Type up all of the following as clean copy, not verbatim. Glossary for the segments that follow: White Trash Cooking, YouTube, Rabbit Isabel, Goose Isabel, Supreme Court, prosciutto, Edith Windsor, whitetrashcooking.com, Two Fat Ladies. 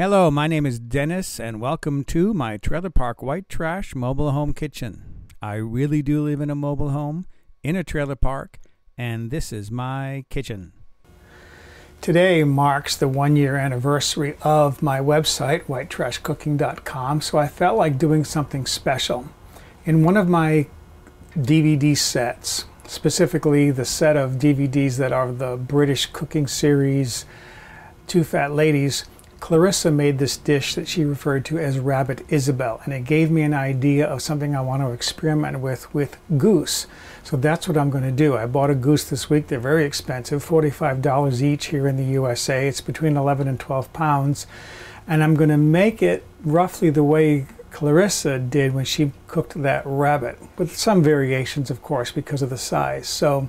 Hello, my name is Dennis, and welcome to my Trailer Park White Trash Mobile Home Kitchen. I really do live in a mobile home, in a trailer park, and this is my kitchen. Today marks the one-year anniversary of my website, whitetrashcooking.com, so I felt like doing something special. In one of my DVD sets, specifically the set of DVDs that are the British cooking series, Two Fat Ladies, Clarissa made this dish that she referred to as Rabbit Isabel, and it gave me an idea of something I want to experiment with goose. So that's what I'm going to do. I bought a goose this week. They're very expensive, $45 each here in the USA. It's between 11 and 12 pounds. And I'm going to make it roughly the way Clarissa did when she cooked that rabbit, with some variations, of course, because of the size. So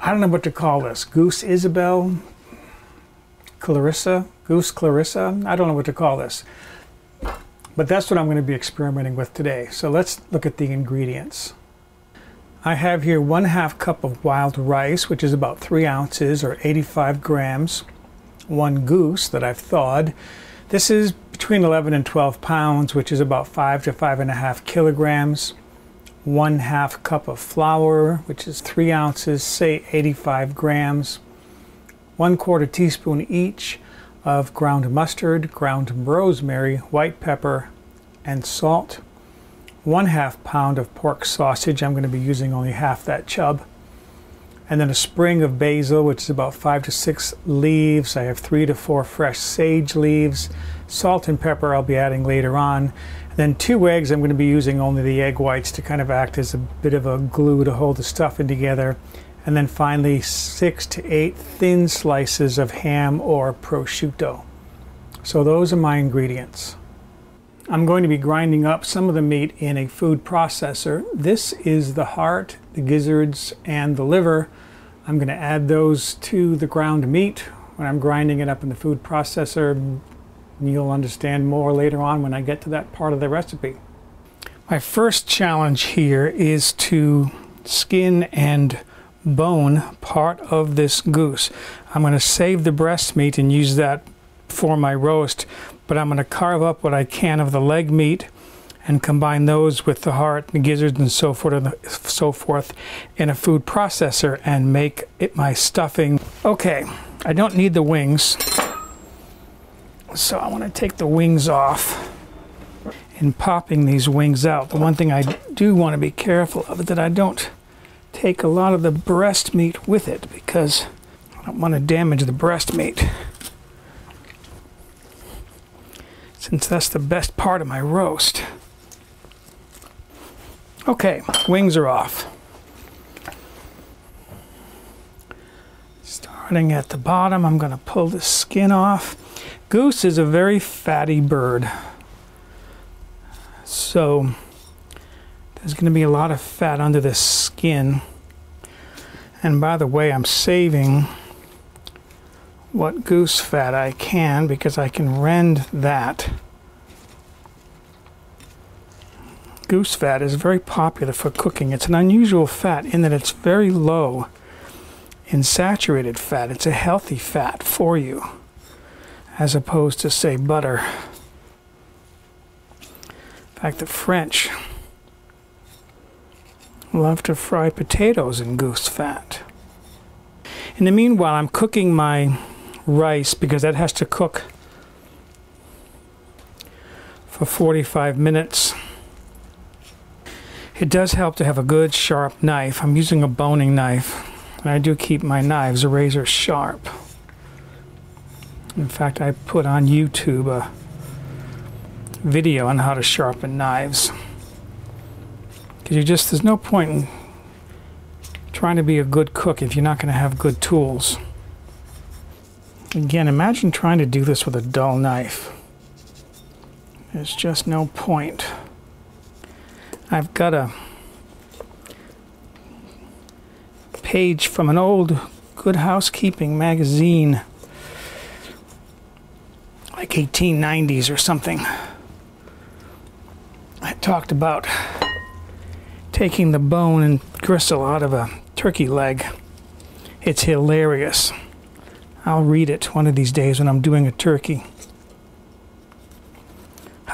I don't know what to call this. Goose Isabel? Clarissa? Goose Clarissa? I don't know what to call this. But that's what I'm going to be experimenting with today. So let's look at the ingredients. I have here 1/2 cup of wild rice, which is about 3 ounces or 85 grams. One goose that I've thawed. This is between 11 and 12 pounds, which is about 5 to 5.5 kilograms. 1/2 cup of flour, which is 3 ounces, say 85 grams. 1/4 teaspoon each of ground mustard, ground rosemary, white pepper, and salt. 1/2 pound of pork sausage. I'm going to be using only half that chub. And then a sprig of basil, which is about 5 to 6 leaves. I have 3 to 4 fresh sage leaves. Salt and pepper I'll be adding later on. And then 2 eggs. I'm going to be using only the egg whites to kind of act as a bit of a glue to hold the stuffing together. And then finally 6 to 8 thin slices of ham or prosciutto. So those are my ingredients. I'm going to be grinding up some of the meat in a food processor. This is the heart, the gizzards, and the liver. I'm going to add those to the ground meat when I'm grinding it up in the food processor. You'll understand more later on when I get to that part of the recipe. My first challenge here is to skin and bone part of this goose. I'm going to save the breast meat and use that for my roast, but I'm going to carve up what I can of the leg meat and combine those with the heart, the gizzards, and so forth in a food processor and make it my stuffing. Okay, I don't need the wings, so I want to take the wings off. In popping these wings out, the one thing I do want to be careful of is that I don't take a lot of the breast meat with it, because I don't want to damage the breast meat, since that's the best part of my roast. Okay, wings are off. Starting at the bottom, I'm going to pull the skin off. Goose is a very fatty bird, so there's going to be a lot of fat under this skin. And by the way, I'm saving what goose fat I can, because I can rend that. Goose fat is very popular for cooking. It's an unusual fat in that it's very low in saturated fat. It's a healthy fat for you, as opposed to, say, butter. In fact, the French love to fry potatoes in goose fat. In the meanwhile, I'm cooking my rice, because that has to cook for 45 minutes. It does help to have a good sharp knife. I'm using a boning knife, and I do keep my knives razor sharp. In fact, I put on YouTube a video on how to sharpen knives. There's no point in trying to be a good cook if you're not going to have good tools. Again, imagine trying to do this with a dull knife. There's just no point. I've got a page from an old Good Housekeeping magazine, like 1890s or something. I talked about taking the bone and gristle out of a turkey leg. It's hilarious. I'll read it one of these days when I'm doing a turkey.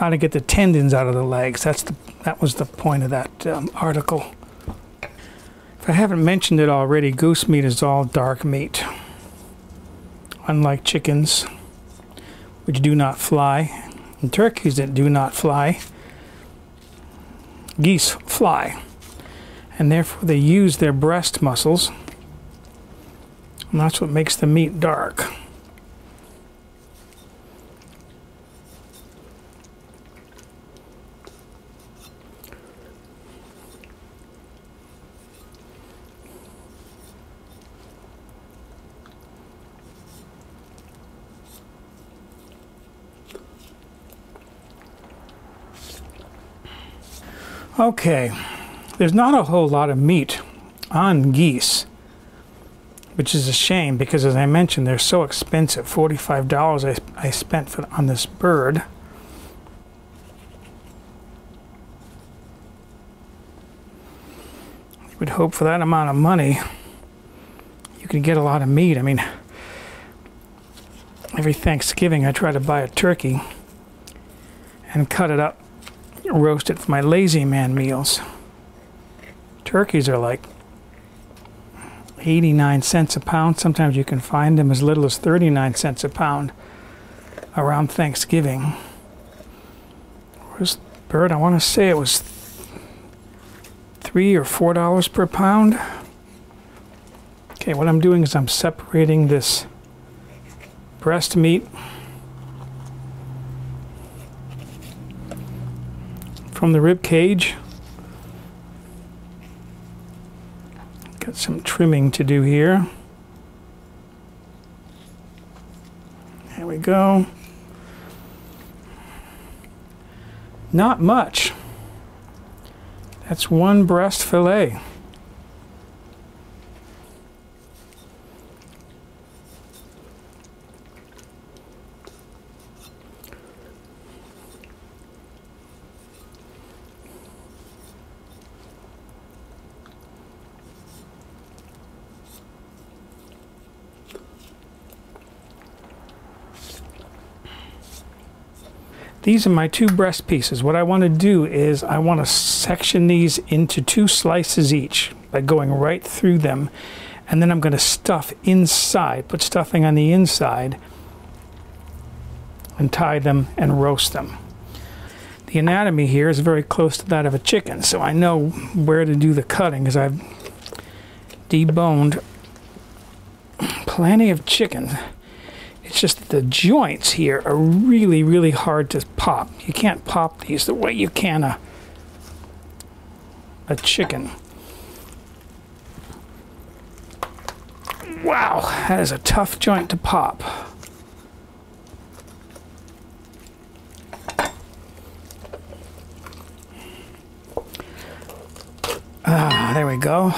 how to get the tendons out of the legs. That was the point of that article. If I haven't mentioned it already, goose meat is all dark meat, unlike chickens, which do not fly, and turkeys that do not fly. Geese fly, and therefore they use their breast muscles, and that's what makes the meat dark. Okay, there's not a whole lot of meat on geese, which is a shame because, as I mentioned, they're so expensive. $45 I spent on this bird. You would hope for that amount of money you can get a lot of meat. I mean, every Thanksgiving I try to buy a turkey and cut it up, roast it for my lazy man meals. Turkeys are like 89 cents a pound. Sometimes you can find them as little as 39 cents a pound around Thanksgiving. Where's the bird? I want to say it was $3 or $4 per pound. Okay, what I'm doing is I'm separating this breast meat from the rib cage. Got some trimming to do here. There we go. Not much. That's one breast fillet. These are my two breast pieces. What I want to do is I want to section these into two slices each by going right through them, and then I'm going to stuff inside, put stuffing on the inside, and tie them and roast them. The anatomy here is very close to that of a chicken, so I know where to do the cutting because I've deboned plenty of chickens. It's just that the joints here are really, really hard to pop. You can't pop these the way you can a chicken. Wow, that is a tough joint to pop. Ah, there we go.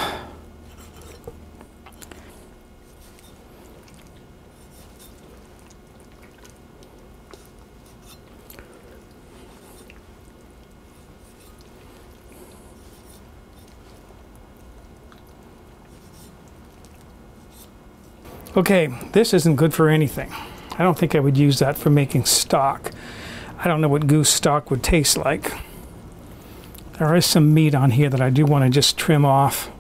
Okay, this isn't good for anything. I don't think I would use that for making stock. I don't know what goose stock would taste like. There is some meat on here that I do want to just trim off.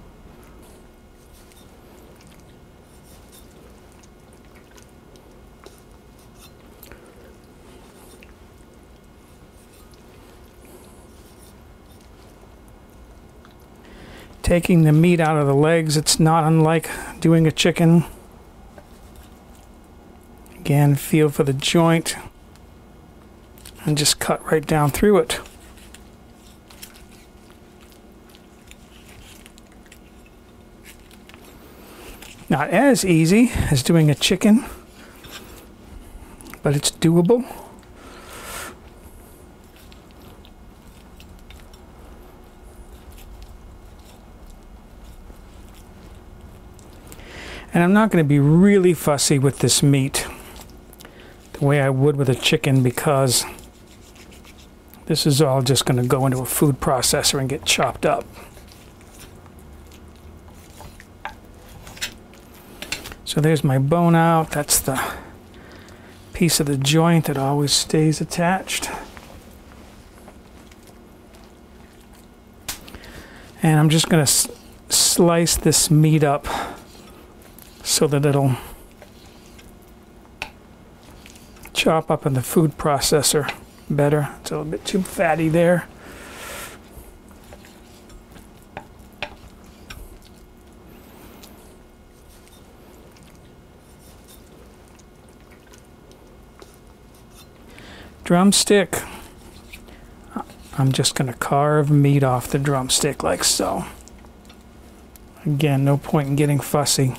Taking the meat out of the legs, it's not unlike doing a chicken. Again, feel for the joint and just cut right down through it. Not as easy as doing a chicken, but it's doable. And I'm not going to be really fussy with this meat the way I would with a chicken, because this is all just going to go into a food processor and get chopped up. So there's my bone out. That's the piece of the joint that always stays attached. And I'm just going to slice this meat up so that it'll chop up in the food processor better. It's a little bit too fatty there. Drumstick. I'm just going to carve meat off the drumstick like so. Again, no point in getting fussy.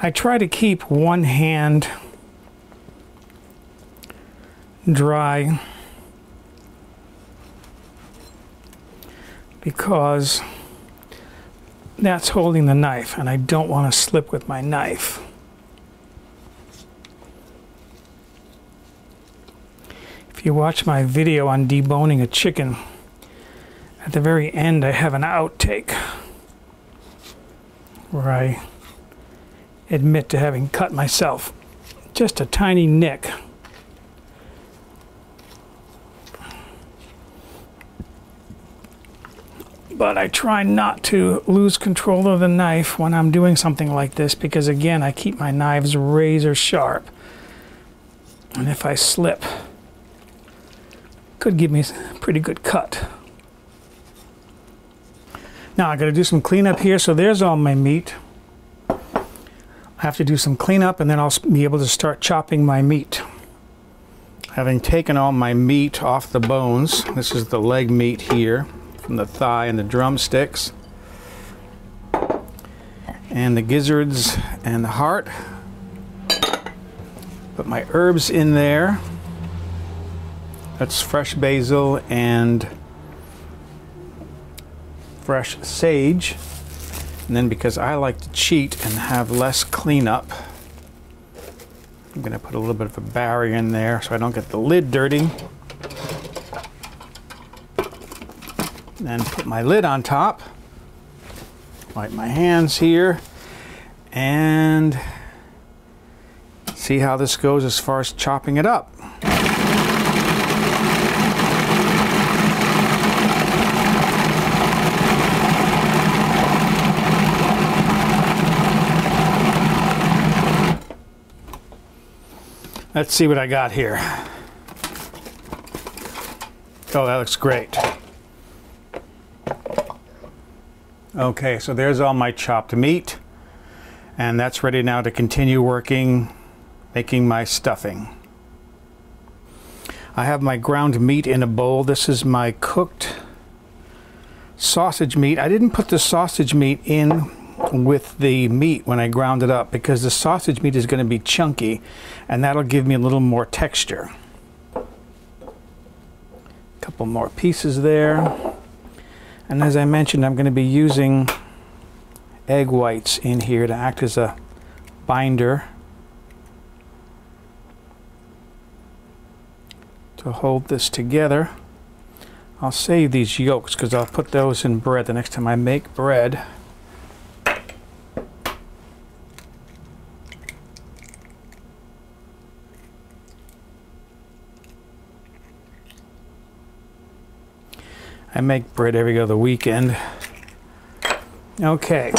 I try to keep one hand dry because that's holding the knife and I don't want to slip with my knife. If you watch my video on deboning a chicken, at the very end I have an outtake where I admit to having cut myself just a tiny nick. But I try not to lose control of the knife when I'm doing something like this because, again, I keep my knives razor sharp, and if I slip, could give me a pretty good cut. Now I got to do some cleanup here. So there's all my meat. I have to do some cleanup and then I'll be able to start chopping my meat. Having taken all my meat off the bones, this is the leg meat here from the thigh and the drumsticks and the gizzards and the heart. Put my herbs in there. That's fresh basil and fresh sage. And then because I like to cheat and have less cleanup, I'm going to put a little bit of a barrier in there so I don't get the lid dirty. And then put my lid on top. Wipe my hands here. And see how this goes as far as chopping it up. Let's see what I got here. Oh, that looks great. Okay, so there's all my chopped meat. And that's ready now to continue working, making my stuffing. I have my ground meat in a bowl. This is my cooked sausage meat. I didn't put the sausage meat in with the meat when I ground it up because the sausage meat is going to be chunky and that'll give me a little more texture. A couple more pieces there, and as I mentioned, I'm going to be using egg whites in here to act as a binder to hold this together. I'll save these yolks because I'll put those in bread the next time I make bread. I make bread every other weekend. Okay.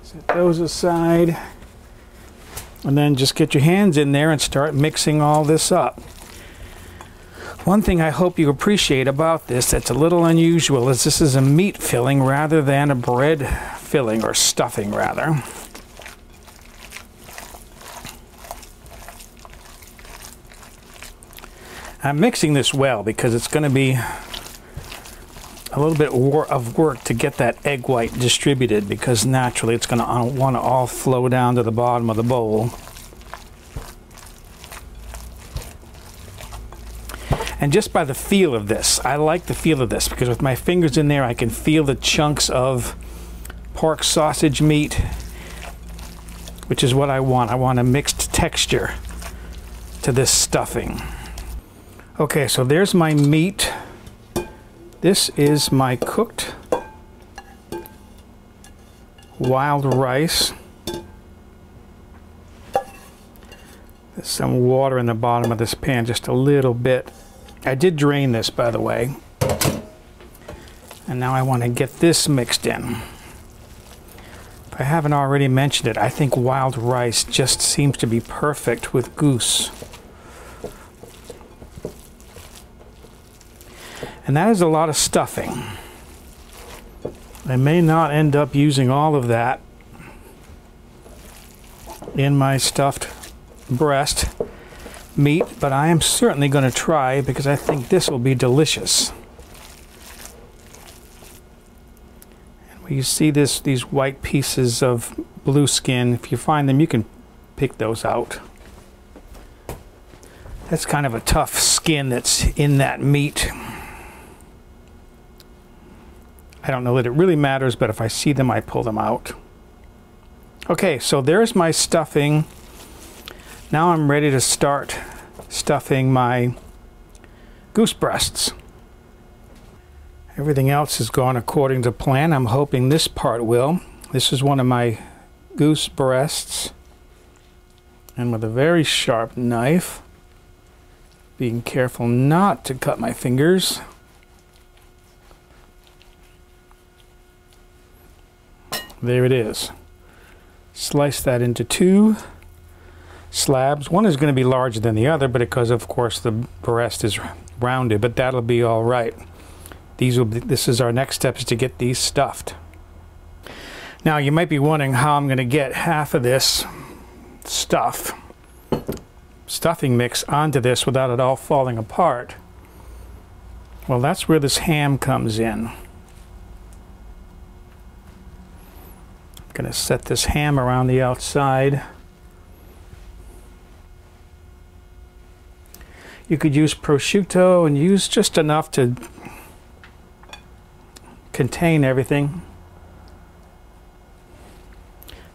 Set those aside. And then just get your hands in there and start mixing all this up. One thing I hope you appreciate about this that's a little unusual is this is a meat filling rather than a bread filling or stuffing rather. I'm mixing this well because it's going to be a little bit of work to get that egg white distributed because naturally it's going to want to all flow down to the bottom of the bowl. And just by the feel of this, I like the feel of this because with my fingers in there I can feel the chunks of pork sausage meat, which is what I want. I want a mixed texture to this stuffing. Okay, so there's my meat. This is my cooked wild rice. There's some water in the bottom of this pan, just a little bit. I did drain this, by the way. And now I want to get this mixed in. If I haven't already mentioned it, I think wild rice just seems to be perfect with goose. And that is a lot of stuffing. I may not end up using all of that in my stuffed breast meat, but I am certainly going to try because I think this will be delicious. You see these white pieces of blue skin. If you find them, you can pick those out. That's kind of a tough skin that's in that meat. I don't know that it really matters, but if I see them, I pull them out. Okay, so there's my stuffing. Now I'm ready to start stuffing my goose breasts. Everything else has gone according to plan. I'm hoping this part will. This is one of my goose breasts. And with a very sharp knife, being careful not to cut my fingers. There it is. Slice that into two slabs. One is going to be larger than the other because, of course, the breast is rounded, but that'll be all right. This is our next step, is to get these stuffed. Now you might be wondering how I'm going to get half of this stuffing mix onto this without it all falling apart. Well, that's where this ham comes in. I'm going to set this ham around the outside. You could use prosciutto and use just enough to contain everything.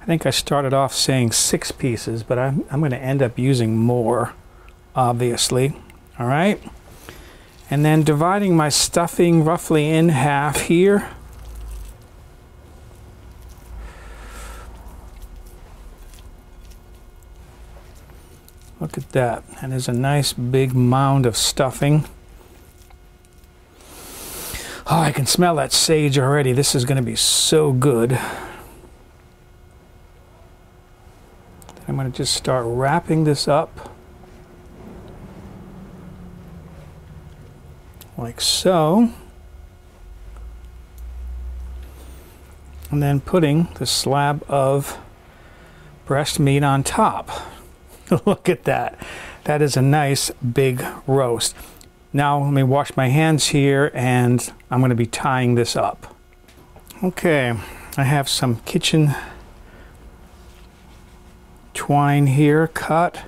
I think I started off saying 6 pieces, but I'm going to end up using more, obviously. All right, and then dividing my stuffing roughly in half here. Look at that, and there's a nice big mound of stuffing. Oh, I can smell that sage already. This is going to be so good. I'm going to just start wrapping this up. Like so. And then putting the slab of breast meat on top. Look at that. That is a nice big roast. Now let me wash my hands here, and I'm going to be tying this up. Okay, I have some kitchen twine here cut.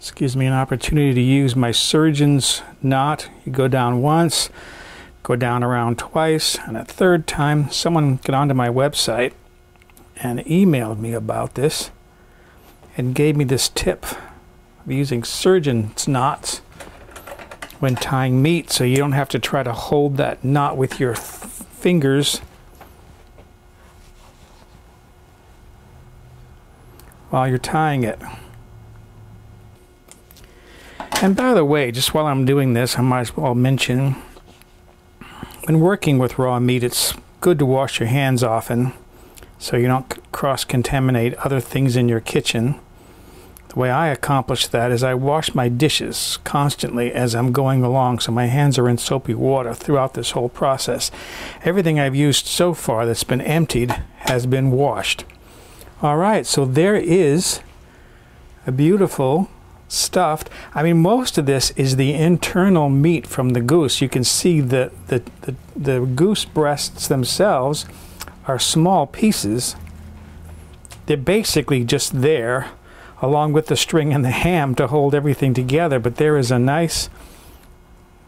This gives me an opportunity to use my surgeon's knot. You go down once, go down around twice, and a third time. Someone got onto my website and emailed me about this and gave me this tip. Using surgeon's knots when tying meat, so you don't have to try to hold that knot with your fingers while you're tying it. And by the way, just while I'm doing this, I might as well mention, when working with raw meat, it's good to wash your hands often so you don't cross-contaminate other things in your kitchen. The way I accomplish that is I wash my dishes constantly as I'm going along, so my hands are in soapy water throughout this whole process. Everything I've used so far that's been emptied has been washed. All right, so there is a beautiful stuffed. I mean, most of this is the internal meat from the goose. You can see the goose breasts themselves are small pieces. They're basically just there, along with the string and the ham to hold everything together, but there is a nice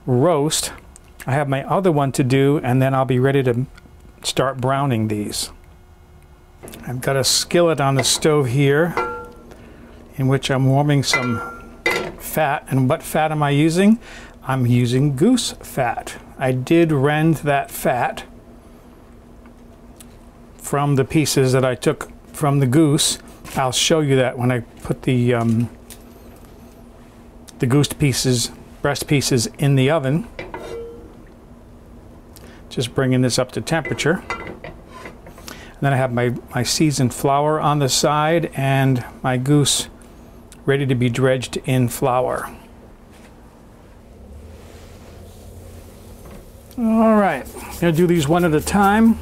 roast. I have my other one to do, and then I'll be ready to start browning these. I've got a skillet on the stove here in which I'm warming some fat, and what fat am I using? I'm using goose fat. I did rend that fat from the pieces that I took from the goose. I'll show you that when I put the goose pieces, breast pieces in the oven. Just bringing this up to temperature. And then I have my seasoned flour on the side and my goose ready to be dredged in flour. All right, I'm gonna do these one at a time.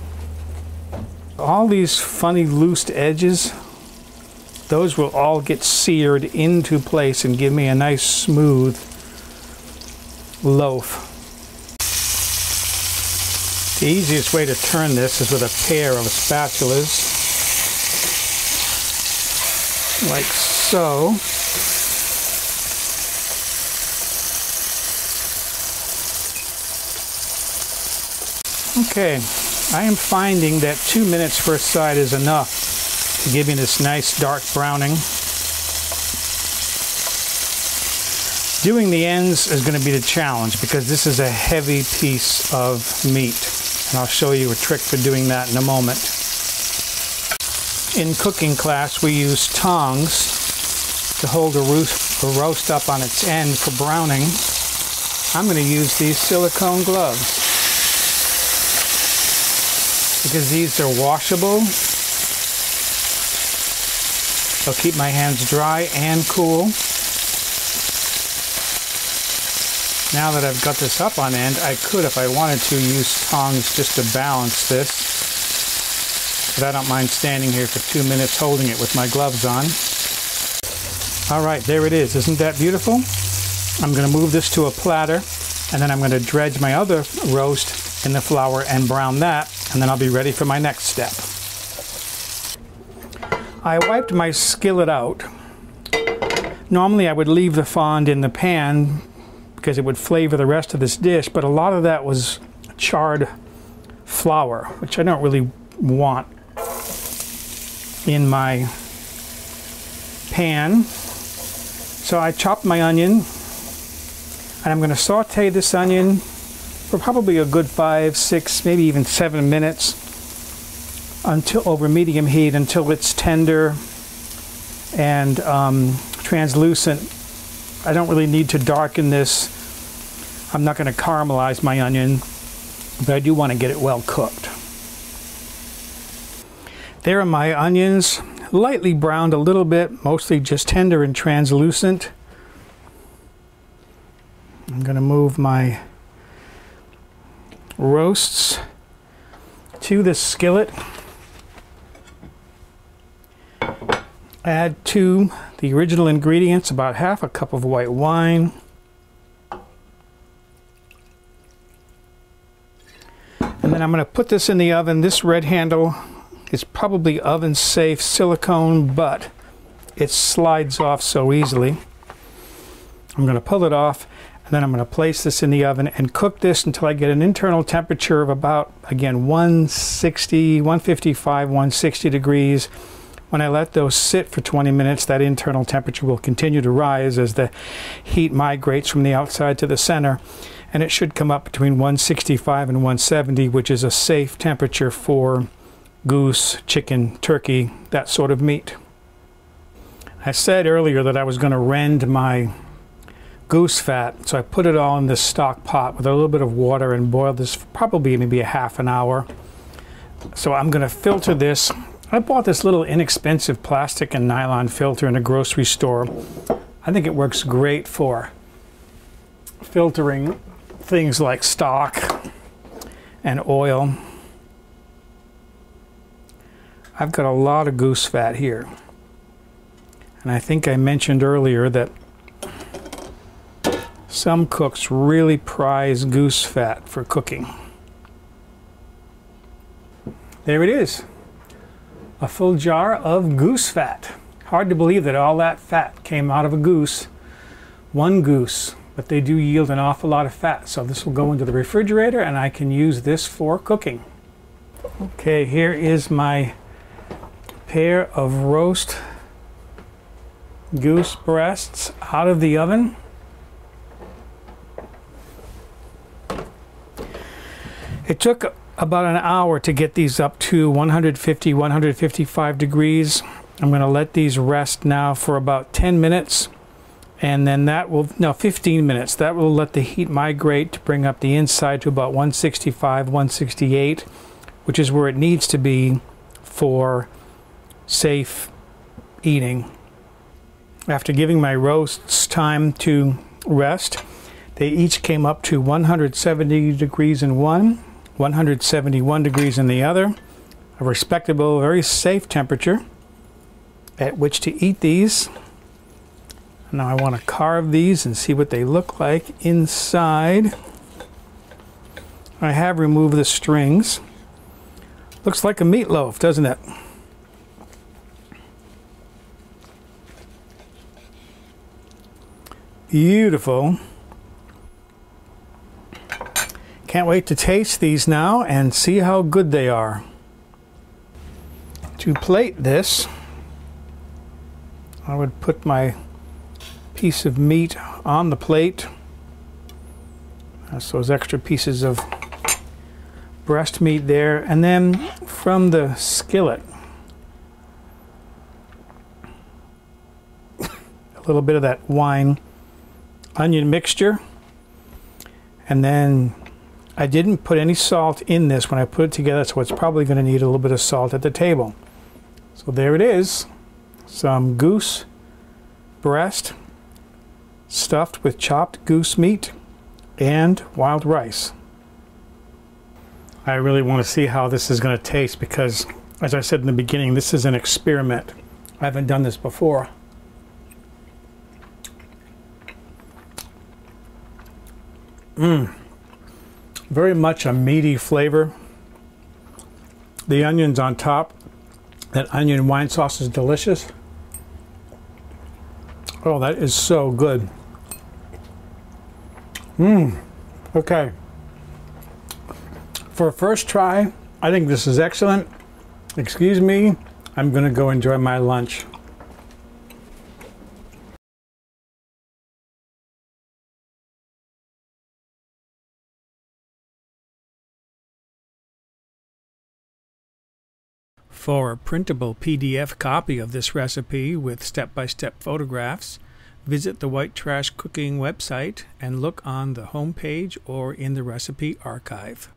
All these funny loose edges, those will all get seared into place and give me a nice smooth loaf. The easiest way to turn this is with a pair of spatulas, like so. Okay, I am finding that 2 minutes per side is enough to give me this nice dark browning. Doing the ends is going to be the challenge because this is a heavy piece of meat. And I'll show you a trick for doing that in a moment. In cooking class, we use tongs to hold a roast up on its end for browning. I'm going to use these silicone gloves because these are washable. They'll keep my hands dry and cool. Now that I've got this up on end, I could, if I wanted to, use tongs just to balance this. But I don't mind standing here for 2 minutes holding it with my gloves on. All right, there it is. Isn't that beautiful? I'm going to move this to a platter, and then I'm going to dredge my other roast in the flour and brown that, and then I'll be ready for my next step. I wiped my skillet out. Normally I would leave the fond in the pan, because it would flavor the rest of this dish, but a lot of that was charred flour, which I don't really want in my pan. So I chopped my onion, and I'm going to saute this onion for probably a good 5, 6, maybe even 7 minutes until over medium heat, until it's tender and translucent. I don't really need to darken this. I'm not going to caramelize my onion, but I do want to get it well cooked. There are my onions, lightly browned a little bit, mostly just tender and translucent. I'm going to move my roasts to this skillet. Add to the original ingredients about half a cup of white wine, and then I'm going to put this in the oven. This red handle is probably oven safe silicone, but it slides off so easily. I'm going to pull it off, and then I'm going to place this in the oven and cook this until I get an internal temperature of about, again, 160, 155, 160 degrees. When I let those sit for 20 minutes, that internal temperature will continue to rise as the heat migrates from the outside to the center, and it should come up between 165 and 170, which is a safe temperature for goose, chicken, turkey, that sort of meat. I said earlier that I was going to rend my goose fat, so I put it all in this stock pot with a little bit of water and boiled this for probably maybe a half an hour. So I'm going to filter this. I bought this little inexpensive plastic and nylon filter in a grocery store. I think it works great for filtering things like stock and oil. I've got a lot of goose fat here. And I think I mentioned earlier that some cooks really prize goose fat for cooking. There it is. A full jar of goose fat. Hard to believe that all that fat came out of a goose, one goose, but they do yield an awful lot of fat. So this will go into the refrigerator, and I can use this for cooking. Okay, here is my pair of roast goose breasts out of the oven. It took about an hour to get these up to 150, 155 degrees. I'm going to let these rest now for about 10 minutes and then that will, no, 15 minutes. That will let the heat migrate to bring up the inside to about 165, 168, which is where it needs to be for safe eating. After giving my roasts time to rest, they each came up to 170 degrees in one, 171 degrees in the other, a respectable, very safe temperature at which to eat these. Now I want to carve these and see what they look like inside. I have removed the strings. Looks like a meatloaf, doesn't it? Beautiful. Can't wait to taste these now and see how good they are. To plate this, I would put my piece of meat on the plate. That's those extra pieces of breast meat there, and then from the skillet a little bit of that wine onion mixture. And then I didn't put any salt in this when I put it together, so it's probably going to need a little bit of salt at the table. So there it is, some goose breast stuffed with chopped goose meat and wild rice. I really want to see how this is going to taste because, as I said in the beginning, this is an experiment. I haven't done this before. Very much a meaty flavor. The onions on top, that onion wine sauce is delicious. Oh, that is so good. Okay. For a first try, I think this is excellent. Excuse me, I'm gonna go enjoy my lunch. For a printable PDF copy of this recipe with step-by-step photographs, visit the White Trash Cooking website and look on the home page or in the recipe archive.